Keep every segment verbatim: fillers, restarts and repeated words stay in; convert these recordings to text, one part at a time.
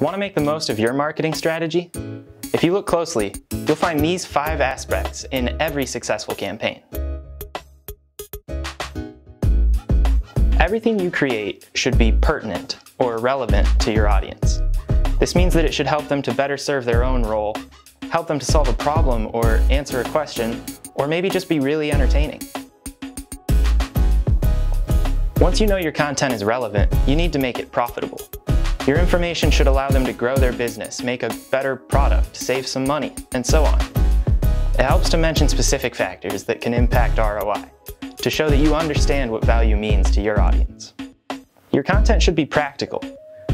Want to make the most of your marketing strategy? If you look closely, you'll find these five aspects in every successful campaign. Everything you create should be pertinent or relevant to your audience. This means that it should help them to better serve their own role, help them to solve a problem or answer a question, or maybe just be really entertaining. Once you know your content is relevant, you need to make it profitable. Your information should allow them to grow their business, make a better product, save some money, and so on. It helps to mention specific factors that can impact R O I, to show that you understand what value means to your audience. Your content should be practical.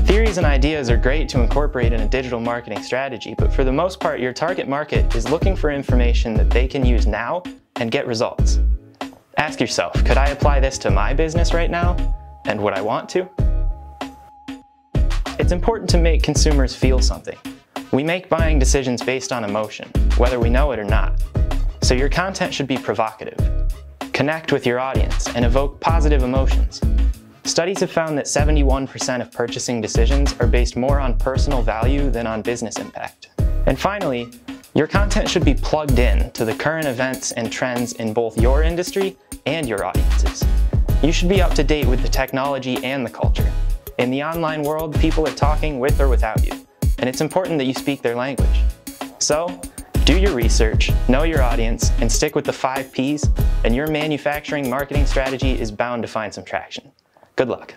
Theories and ideas are great to incorporate in a digital marketing strategy, but for the most part, your target market is looking for information that they can use now and get results. Ask yourself, could I apply this to my business right now? And would I want to? It's important to make consumers feel something. We make buying decisions based on emotion, whether we know it or not. So your content should be provocative. Connect with your audience and evoke positive emotions. Studies have found that seventy-one percent of purchasing decisions are based more on personal value than on business impact. And finally, your content should be plugged in to the current events and trends in both your industry and your audiences. You should be up to date with the technology and the culture. In the online world, people are talking with or without you, and it's important that you speak their language. So, do your research, know your audience, and stick with the five P's, and your manufacturing marketing strategy is bound to find some traction. Good luck.